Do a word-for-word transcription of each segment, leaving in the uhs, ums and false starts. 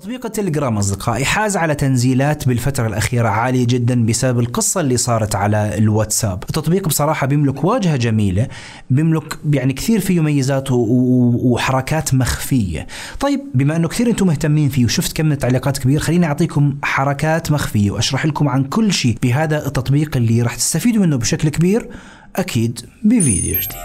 تطبيق التليجرام أصدقائي حاز على تنزيلات بالفترة الأخيرة عالية جدا بسبب القصة اللي صارت على الواتساب. التطبيق بصراحة بيملك واجهة جميلة، بيملك يعني كثير فيه ميزات وحركات مخفية. طيب بما أنه كثير أنتم مهتمين فيه وشفت كم من التعليقات كبير، خليني أعطيكم حركات مخفية وأشرح لكم عن كل شيء بهذا التطبيق اللي راح تستفيدوا منه بشكل كبير أكيد بفيديو جديد.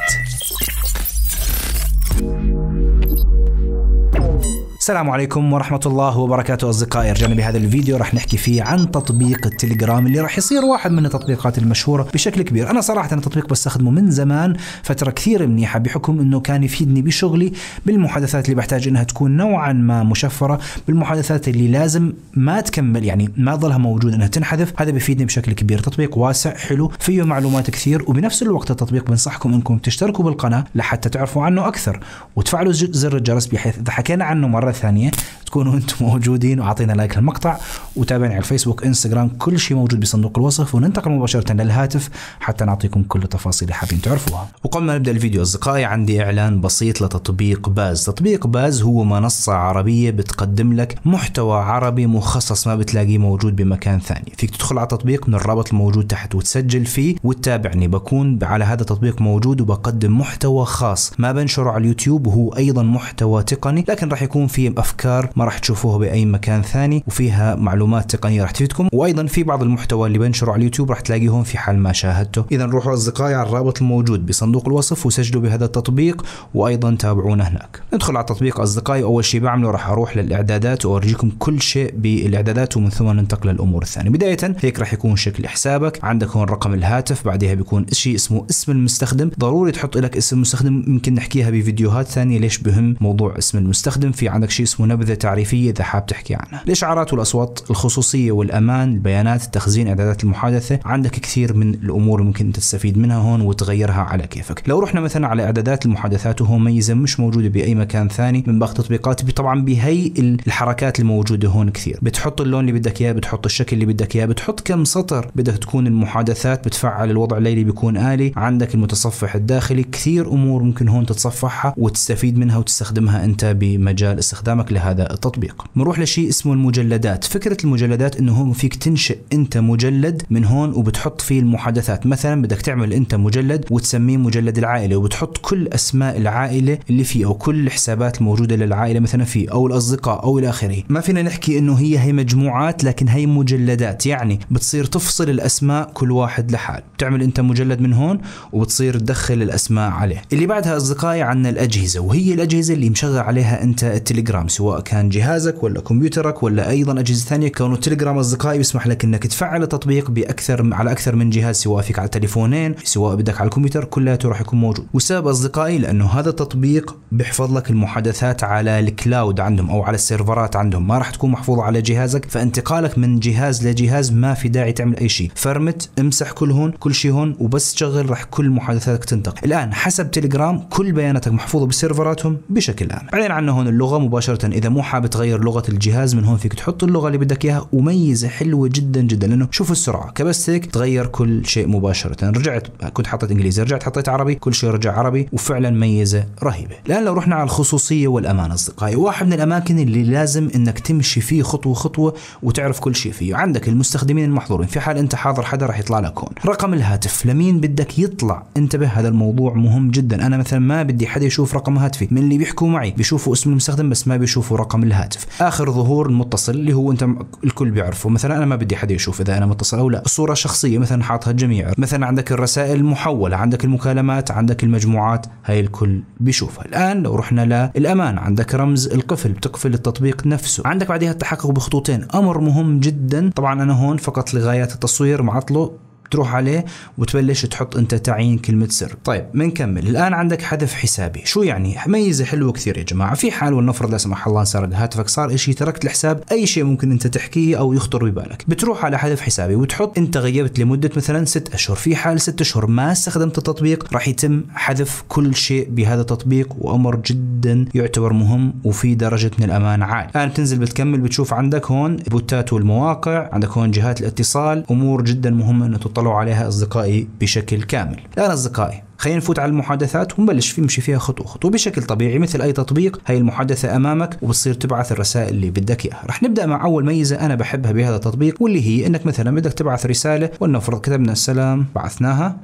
السلام عليكم ورحمة الله وبركاته أصدقائي، رجعنا بهذا الفيديو راح نحكي فيه عن تطبيق التليجرام اللي راح يصير واحد من التطبيقات المشهورة بشكل كبير. أنا صراحة أنا تطبيق بستخدمه من زمان فترة كثير منيحة، بحكم إنه كان يفيدني بشغلي بالمحادثات اللي بحتاج إنها تكون نوعا ما مشفرة، بالمحادثات اللي لازم ما تكمل يعني ما ظلها موجود إنها تنحذف، هذا بيفيدني بشكل كبير. تطبيق واسع حلو فيه معلومات كثير، وبنفس الوقت التطبيق بنصحكم إنكم تشتركوا بالقناة لحتى تعرفوا عنه أكثر، وتفعلوا زر الجرس بحيث إذا حكينا عنه مرة ثانية تكونوا انتم موجودين. وعطينا لايك للمقطع وتابعني على الفيسبوك انستغرام، كل شيء موجود بصندوق الوصف، وننتقل مباشرة للهاتف حتى نعطيكم كل التفاصيل اللي حابين تعرفوها. وقبل ما نبدا الفيديو اصدقائي عندي اعلان بسيط لتطبيق باز. تطبيق باز هو منصة عربية بتقدم لك محتوى عربي مخصص ما بتلاقيه موجود بمكان ثاني. فيك تدخل على التطبيق من الرابط الموجود تحت وتسجل فيه وتتابعني، بكون على هذا التطبيق موجود وبقدم محتوى خاص ما بنشره على اليوتيوب، وهو ايضا محتوى تقني لكن راح يكون في افكار ما راح تشوفوها باي مكان ثاني، وفيها معلومات تقنيه راح تفيدكم، وايضا في بعض المحتوى اللي بنشره على اليوتيوب راح تلاقيهم في حال ما شاهدته. اذا روحوا اصدقائي على الرابط الموجود بصندوق الوصف وسجلوا بهذا التطبيق، وايضا تابعونا هناك. ندخل على التطبيق اصدقائي، اول شيء بعمله راح اروح للاعدادات واورجيكم كل شيء بالاعدادات، ومن ثم ننتقل للامور الثانيه. بدايه هيك راح يكون شكل حسابك، عندك هون رقم الهاتف، بعدها بيكون شيء اسمه اسم المستخدم، ضروري تحط لك اسم المستخدم، يمكن نحكيها بفيديوهات ثانيه ليش بهم موضوع اسم المستخدم. في عندك شيء اسمه نبذة تعريفية إذا حاب تحكي عنها، الإشعارات والأصوات، الخصوصية والأمان، البيانات، التخزين، إعدادات المحادثة، عندك كثير من الأمور ممكن تستفيد منها هون وتغيرها على كيفك. لو رحنا مثلا على إعدادات المحادثات، وهو ميزة مش موجودة بأي مكان ثاني من باقي التطبيقات، طبعا بهي الحركات الموجودة هون كثير، بتحط اللون اللي بدك إياه، بتحط الشكل اللي بدك إياه، بتحط كم سطر بدك تكون المحادثات، بتفعل الوضع الليلي بيكون آلي، عندك المتصفح الداخلي، كثير أمور ممكن هون تتصفحها وتستفيد منها وتستخدمها أنت بمجال استخدامك لهذا التطبيق. بنروح لشيء اسمه المجلدات. فكرة المجلدات انه هون فيك تنشئ انت مجلد من هون وبتحط فيه المحادثات، مثلا بدك تعمل انت مجلد وتسميه مجلد العائلة، وبتحط كل اسماء العائلة اللي فيه او كل الحسابات الموجودة للعائلة مثلا فيه او الاصدقاء او الى اخره. ما فينا نحكي انه هي هي مجموعات لكن هي مجلدات، يعني بتصير تفصل الاسماء كل واحد لحال، بتعمل انت مجلد من هون وبتصير تدخل الاسماء عليه. اللي بعدها اصدقائي عندنا الاجهزة، وهي الاجهزة اللي مشغل عليها انت التليجرام، سواء كان جهازك ولا كمبيوترك ولا ايضا اجهزه ثانيه. كونه التليجرام اصدقائي بيسمح لك انك تفعل التطبيق باكثر على اكثر من جهاز، سواء فيك على تليفونين سواء بدك على الكمبيوتر، كلها راح يكون موجود. والسبب اصدقائي لانه هذا التطبيق بيحفظ لك المحادثات على الكلاود عندهم او على السيرفرات عندهم، ما راح تكون محفوظه على جهازك، فانتقالك من جهاز لجهاز ما في داعي تعمل اي شيء، فرمت امسح كل هون كل شيء هون وبس تشغل راح كل محادثاتك تنتقل. الان حسب تليجرام كل بياناتك محفوظه بسيرفراتهم بشكل عام. بعدين عندنا هون اللغه مباشره، اذا مو حابب تغير لغه الجهاز من هون فيك تحط اللغه اللي بدك اياها، وميزه حلوه جدا جدا لانه شوفوا السرعه، كبس هيك تغير كل شيء مباشره. رجعت كنت حطيت انجليزي، رجعت حطيت عربي، كل شيء رجع عربي، وفعلا ميزه رهيبه. الان لو رحنا على الخصوصيه والامان اصدقائي، واحد من الاماكن اللي لازم انك تمشي فيه خطوه خطوه وتعرف كل شيء فيه. عندك المستخدمين المحظورين، في حال انت حاضر حدا راح يطلع لك هون رقم الهاتف لمين بدك يطلع، انتبه هذا الموضوع مهم جدا. انا مثلا ما بدي حدا يشوف رقم هاتفي، من اللي بيحكوا معي بيشوفوا اسم المستخدم بس ما بيشوفوا رقم الهاتف. اخر ظهور المتصل اللي هو انت الكل بيعرفه، مثلا انا ما بدي حدا يشوف اذا انا متصل او لا. الصوره الشخصيه مثلا حاطها الجميع، مثلا عندك الرسائل المحوله، عندك المكالمات، عندك المجموعات، هاي الكل بيشوفها. الان لو رحنا للامان عندك رمز القفل، بتقفل التطبيق نفسه. عندك بعدها التحقق بخطوتين، امر مهم جدا، طبعا انا هون فقط لغايه التصوير معطله، تروح عليه وتبلش تحط انت تعيين كلمه سر. طيب بنكمل. الان عندك حذف حسابي، شو يعني؟ ميزه حلوه كثير يا جماعه، في حال ولنفرض لا سمح الله صار هاتفك صار شيء، تركت الحساب، اي شيء ممكن انت تحكيه او يخطر ببالك، بتروح على حذف حسابي وتحط انت غيبت لمده مثلا ست اشهر، في حال ست اشهر ما استخدمت التطبيق راح يتم حذف كل شيء بهذا التطبيق، وامر جدا يعتبر مهم وفي درجه من الامان عالي. الان بتنزل بتكمل، بتشوف عندك هون بوتات والمواقع، عندك هون جهات الاتصال، امور جدا مهمه انه اطلعوا عليها اصدقائي بشكل كامل. الان اصدقائي خلينا نفوت على المحادثات ونبلش نمشي فيها خطوه خطوه بشكل طبيعي مثل اي تطبيق. هي المحادثه امامك وبتصير تبعث الرسائل اللي بدك اياها. رح نبدا مع اول ميزه انا بحبها بهذا التطبيق، واللي هي انك مثلا بدك تبعث رساله، ولنفرض كتبنا السلام، بعثناها،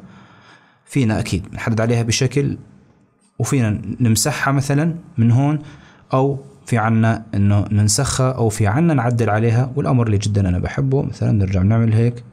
فينا اكيد نحدد عليها بشكل وفينا نمسحها مثلا من هون، او في عنا انه ننسخها، او في عنا نعدل عليها. والامر اللي جدا انا بحبه مثلا نرجع نعمل هيك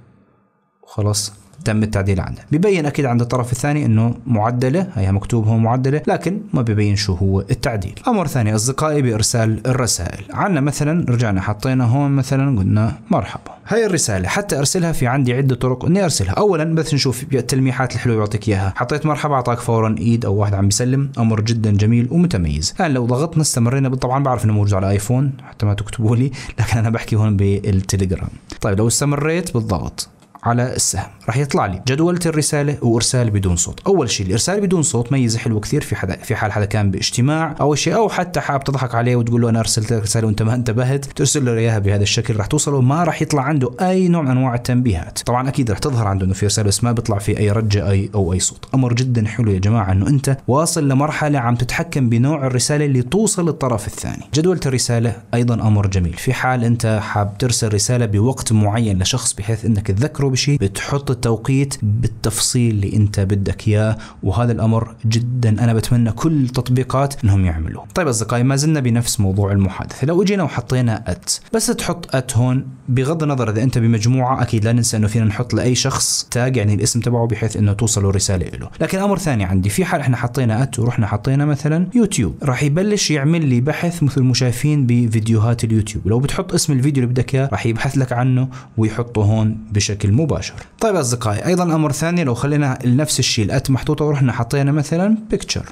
وخلاص تم التعديل عنها. ببين اكيد عند الطرف الثاني انه معدله، هيها مكتوب هون معدله، لكن ما ببين شو هو التعديل. امر ثاني اصدقائي بارسال الرسائل، عنا مثلا رجعنا حطينا هون مثلا قلنا مرحبا. هاي الرساله حتى ارسلها في عندي عده طرق اني ارسلها. اولا بس نشوف التلميحات الحلوه يعطيك اياها. حطيت مرحبا اعطاك فورا ايد او واحد عم بيسلم، امر جدا جميل ومتميز. الان لو ضغطنا استمرينا، طبعا بعرف انه موجود على ايفون حتى ما تكتبوا لي، لكن انا بحكي هون بالتليجرام. طيب لو استمريت بالضغط على السهم راح يطلع لي جدولة الرسالة وارسال بدون صوت. اول شيء الارسال بدون صوت ميزة حلوة كثير في حدا في حال حدا كان باجتماع او شيء، او حتى حاب تضحك عليه وتقول له انا ارسلت لك رسالة وانت ما انتبهت، ترسل له اياها بهذا الشكل، راح توصله ما راح يطلع عنده اي نوع من انواع التنبيهات. طبعا اكيد راح تظهر عنده انه في رسالة بس ما بيطلع في اي رجة اي او اي صوت. امر جدا حلو يا جماعة انه انت واصل لمرحلة عم تتحكم بنوع الرسالة اللي توصل للطرف الثاني. جدولة الرسالة ايضا امر جميل في حال انت حاب ترسل رسالة بوقت معين لشخص بحيث انك تذكره بشيء، بتحط التوقيت بالتفصيل اللي انت بدك اياه، وهذا الامر جدا انا بتمنى كل التطبيقات انهم يعملوه. طيب اصدقائي ما زلنا بنفس موضوع المحادثه، لو اجينا وحطينا ات، بس تحط ات هون بغض النظر اذا انت بمجموعه، اكيد لا ننسى انه فينا نحط لاي شخص تاج يعني الاسم تبعه بحيث انه توصله رساله له. لكن امر ثاني عندي في حال احنا حطينا ات ورحنا حطينا مثلا يوتيوب، راح يبلش يعمل لي بحث مثل المشاهدين بفيديوهات اليوتيوب، لو بتحط اسم الفيديو اللي بدك اياه راح يبحث لك عنه ويحطه هون بشكل مباشر. طيب اصدقائي ايضا امر ثاني لو خلينا نفس الشيء الات محطوطه ورحنا حطينا مثلا بيكتشر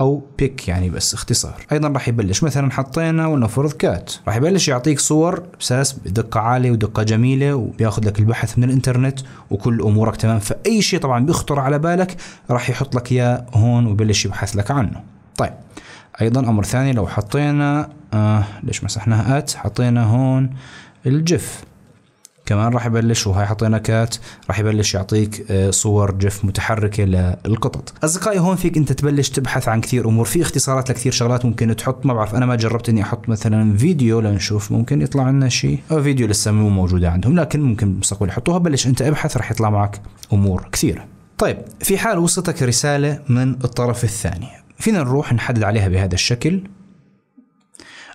او بيك يعني بس اختصار، ايضا راح يبلش مثلا حطينا ولنفرض كات، راح يبلش يعطيك صور بساس بدقه عاليه ودقه جميله، وبياخذ لك البحث من الانترنت وكل امورك تمام، فاي شيء طبعا بيخطر على بالك راح يحط لك اياه هون ويبلش يبحث لك عنه. طيب ايضا امر ثاني لو حطينا آه ليش مسحناها ات، حطينا هون الجف كمان راح يبلش، وهي حطينا كات راح يبلش يعطيك صور جف متحركه للقطط. اصدقائي هون فيك انت تبلش تبحث عن كثير امور، في اختصارات لكثير شغلات ممكن تحط، ما بعرف انا ما جربت اني احط مثلا فيديو لنشوف ممكن يطلع لنا شيء، او فيديو لسه مو موجوده عندهم لكن ممكن بالمستقبل يحطوها. بلش انت ابحث راح يطلع معك امور كثيره. طيب في حال وصلتك رساله من الطرف الثاني فينا نروح نحدد عليها بهذا الشكل.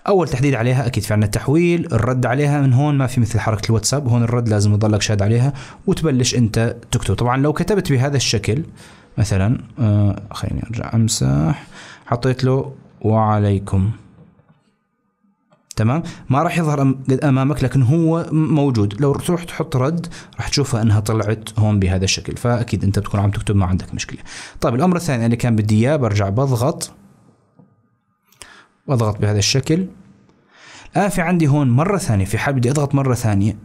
اول تحديد عليها اكيد في عندنا التحويل، الرد عليها من هون ما في مثل حركه الواتساب، هون الرد لازم يضلك شاد عليها وتبلش انت تكتب. طبعا لو كتبت بهذا الشكل مثلا آه خليني ارجع امسح، حطيت له وعليكم تمام، ما راح يظهر امامك لكن هو موجود. لو تروح تحط رد راح تشوفها انها طلعت هون بهذا الشكل، فاكيد انت بتكون عم تكتب ما عندك مشكله. طيب الامر الثاني اللي كان بدي اياه برجع بضغط واضغط بهذا الشكل. الان آه في عندي هون مره ثانيه في حال بدي اضغط مره ثانيه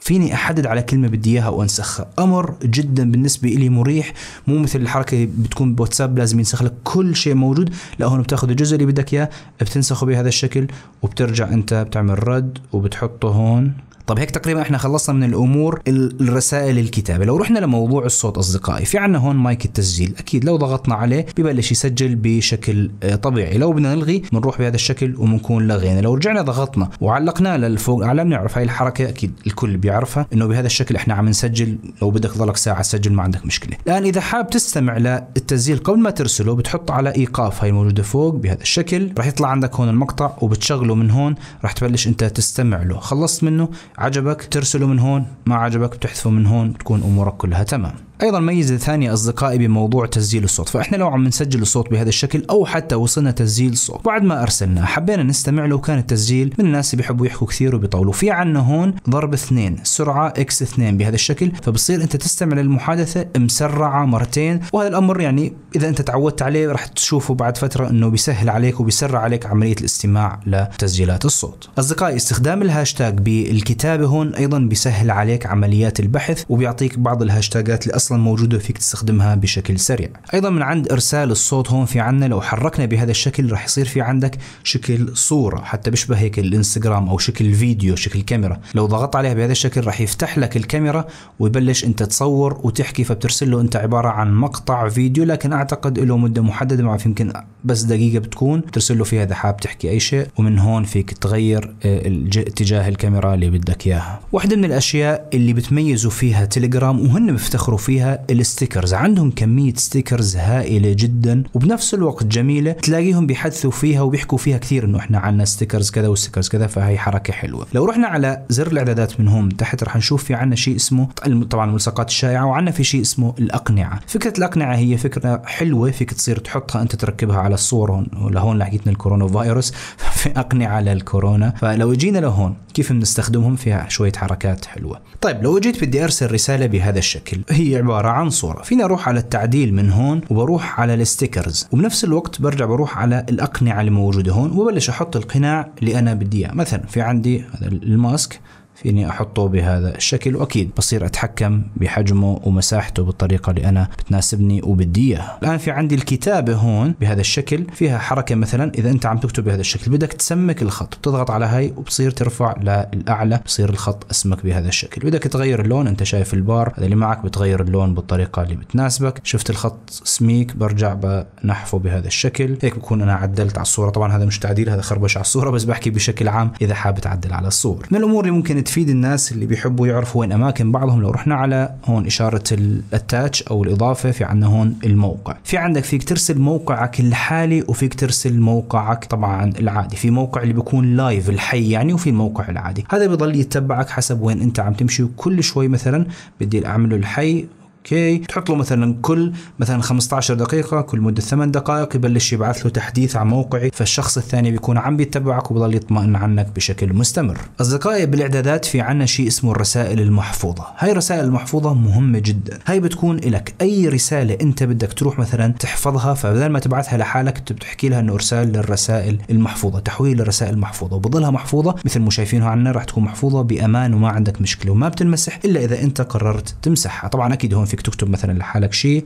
فيني احدد على كلمه بدي اياها وانسخها، امر جدا بالنسبه لي مريح، مو مثل الحركه بتكون بواتساب لازم ينسخ لك كل شيء موجود، لا هون بتاخذ الجزء اللي بدك اياه بتنسخه بهذا الشكل وبترجع انت بتعمل رد وبتحطه هون. طب هيك تقريبا احنا خلصنا من الامور الرسائل الكتابه. لو رحنا لموضوع الصوت اصدقائي في عندنا هون مايك التسجيل، اكيد لو ضغطنا عليه ببلش يسجل بشكل طبيعي، لو بدنا نلغي بنروح بهذا الشكل وبنكون لغينا. لو رجعنا ضغطنا وعلقناه للفوق اعلى بنعرف هاي الحركه اكيد الكل بيعرفها انه بهذا الشكل احنا عم نسجل، لو بدك تضلك ساعه تسجل ما عندك مشكله. الان اذا حاب تستمع للتسجيل قبل ما ترسله بتحط على ايقاف، هاي الموجوده فوق بهذا الشكل، راح يطلع عندك هون المقطع وبتشغله من هون، راح تبلش انت تستمع له، خلصت منه عجبك ترسله من هون، ما عجبك بتحذفه من هون، بتكون امورك كلها تمام. ايضا ميزه ثانيه اصدقائي بموضوع تسجيل الصوت، فاحنا لو عم نسجل الصوت بهذا الشكل او حتى وصلنا تسجيل صوت بعد ما ارسلناه حبينا نستمع له وكان التسجيل من الناس اللي بيحبوا يحكوا كثير وبيطولوا، في عندنا هون ضرب اثنين سرعه اكس اثنين بهذا الشكل، فبصير انت تستمع للمحادثه مسرعه مرتين، وهذا الامر يعني اذا انت تعودت عليه راح تشوفه بعد فتره انه بيسهل عليك وبيسرع عليك عمليه الاستماع لتسجيلات الصوت. اصدقائي استخدام الهاشتاج بالكتابه هون ايضا بيسهل عليك عمليات البحث وبيعطيك بعض الهاشتاجات أصلا موجودة فيك تستخدمها بشكل سريع. أيضا من عند إرسال الصوت هون في عنا لو حركنا بهذا الشكل راح يصير في عندك شكل صورة حتى بيشبه هيك الانستغرام أو شكل فيديو شكل كاميرا. لو ضغطت عليها بهذا الشكل راح يفتح لك الكاميرا ويبلش أنت تصور وتحكي، فبترسل له أنت عبارة عن مقطع فيديو لكن أعتقد له مدة محددة، ما يمكن بس دقيقة بتكون ترسل له فيها إذا حاب تحكي أي شيء، ومن هون فيك تغير اتجاه الكاميرا اللي بدك إياها. واحدة من الأشياء اللي بتميزوا فيها تيليجرام وهن بيفتخروا فيها الستيكرز، عندهم كمية ستيكرز هائلة جدا وبنفس الوقت جميلة، تلاقيهم بيحثوا فيها وبيحكوا فيها كثير إنه إحنا عنا ستيكرز كذا وستيكرز كذا، فهي حركة حلوة. لو رحنا على زر الإعدادات من هون تحت رح نشوف في عنا شيء اسمه طبعا الملصقات الشائعة، وعنا في شيء اسمه الأقنعة. فكرة الأقنعة هي فكرة حلوة فيك تصير تحطها أنت تركبها على الصور هون، ولهون لحقتنا الكورونا فيروس في أقنعة للكورونا، فلو جينا لهون كيف بنستخدمهم فيها شوية حركات حلوة. طيب لو جيت بدي أرسل رسالة بهذا الشكل هي عبارة عن صورة، فينا أروح على التعديل من هون وبروح على الستيكرز وبنفس الوقت برجع بروح على الأقنعة الموجودة هون وبلش أحط القناع اللي أنا بدي إياه. مثلا في عندي هذا الماسك فيني أحطه بهذا الشكل، وأكيد بصير أتحكم بحجمه ومساحته بالطريقة اللي أنا بتناسبني وبدي إياها. الآن في عندي الكتابة هون بهذا الشكل فيها حركة، مثلا إذا أنت عم تكتب بهذا الشكل بدك تسمك الخط بتضغط على هاي وبصير ترفع للأعلى بصير الخط أسمك بهذا الشكل. بدك تغير اللون أنت شايف البار هذا اللي معك بتغير اللون بالطريقة اللي بتناسبك، شفت الخط سميك برجع بنحفه بهذا الشكل، هيك بكون أنا عدلت على الصورة. طبعا هذا مش تعديل هذا خربش على الصورة، بس بحكي بشكل عام إذا حاب تعدل على الصور. من الأمور اللي ممكن تفيد الناس اللي بيحبوا يعرفوا وين اماكن بعضهم، لو رحنا على هون اشاره الاتاتش او الاضافه في عندنا هون الموقع، في عندك فيك ترسل موقعك الحالي وفيك ترسل موقعك طبعا العادي، في موقع اللي بيكون لايف الحي يعني وفي الموقع العادي، هذا بيضل يتبعك حسب وين انت عم تمشي، وكل شوي مثلا بدي اعمله الحي اوكي تحط له مثلا كل مثلا خمسة عشر دقيقة كل مدة ثمان دقائق يبلش يبعث له تحديث عن موقعي، فالشخص الثاني بيكون عم بيتبعك وبضل يطمئن عنك بشكل مستمر. أصدقائي بالإعدادات في عنا شيء اسمه الرسائل المحفوظة، هاي الرسائل المحفوظة مهمة جدا، هاي بتكون لك أي رسالة أنت بدك تروح مثلا تحفظها، فبدل ما تبعثها لحالك أنت بتحكي لها إنه إرسال للرسائل المحفوظة، تحويل الرسائل المحفوظة، وبضلها محفوظة مثل ما شايفينها عنا، راح تكون محفوظة بأمان وما عندك مشكلة وما بتنمسح إلا إذا أنت قررت تمسحها. طبعا أكيد هون فيك تكتب مثلا لحالك شيء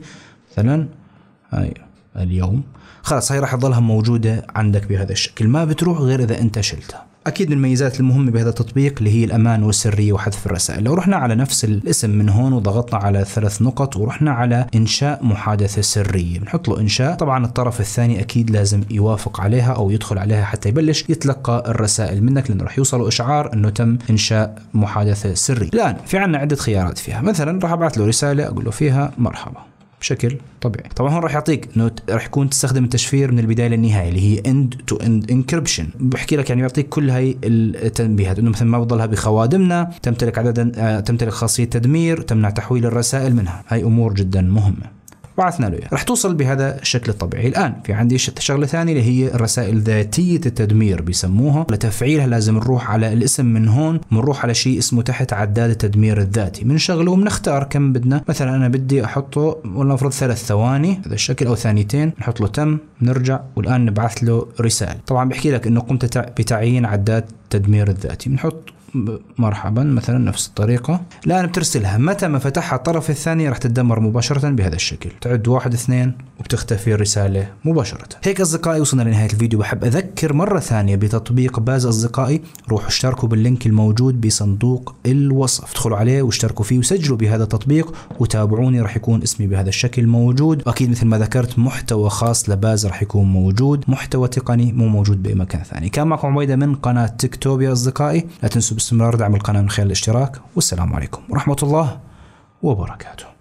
مثلا هاي اليوم، خلاص هاي راح تظلها موجودة عندك بهذا الشكل، ما بتروح غير إذا أنت شلتها. أكيد من الميزات المهمة بهذا التطبيق اللي هي الأمان والسرية وحذف الرسائل. لو رحنا على نفس الاسم من هون وضغطنا على ثلاث نقط ورحنا على إنشاء محادثة سرية، بنحط له إنشاء، طبعا الطرف الثاني أكيد لازم يوافق عليها أو يدخل عليها حتى يبلش يتلقى الرسائل منك، لأنه رح يوصله إشعار إنه تم إنشاء محادثة سرية. الآن في عنا عدة خيارات فيها، مثلا راح أبعث له رسالة أقول له فيها مرحبا بشكل طبيعي، طبعا هون راح يعطيك انه راح يكون تستخدم التشفير من البدايه للنهايه اللي هي اند تو اند انكربشن، بحكي لك يعني بيعطيك كل هاي التنبيهات انه مثلا ما بضلها بخوادمنا، تمتلك عددا تمتلك خاصيه تدمير، تمنع تحويل الرسائل منها، هاي امور جدا مهمه. بعثنا له رح توصل بهذا الشكل الطبيعي. الآن في عندي شغلة ثانية اللي هي الرسائل ذاتية التدمير بيسموها، لتفعيلها لازم نروح على الاسم من هون ونروح على شيء اسمه تحت عداد التدمير الذاتي، بنشغله وبنختار كم بدنا، مثلا أنا بدي أحطه ولنفرض ثلاث ثواني هذا الشكل أو ثانيتين، نحط له تم نرجع والآن نبعث له رسالة. طبعا بحكي لك إنه قمت بتعيين عداد التدمير الذاتي، بنحط مرحبا مثلا نفس الطريقة. الآن بترسلها، متى ما فتحها الطرف الثاني راح تتدمر مباشرة بهذا الشكل، تعد واحد اثنين وبتختفي الرسالة مباشرة. هيك أصدقائي وصلنا لنهاية الفيديو، بحب أذكر مرة ثانية بتطبيق باز أصدقائي، روحوا اشتركوا باللينك الموجود بصندوق الوصف، ادخلوا عليه واشتركوا فيه وسجلوا بهذا التطبيق وتابعوني، راح يكون اسمي بهذا الشكل موجود، وأكيد مثل ما ذكرت محتوى خاص لباز راح يكون موجود، محتوى تقني مو موجود بأي مكان ثاني. كان معكم عبيدة من قناة تيكتوبيا أصدقائي، لا تنسوا باستمرار دعم القناة من خلال الاشتراك، والسلام عليكم ورحمة الله وبركاته.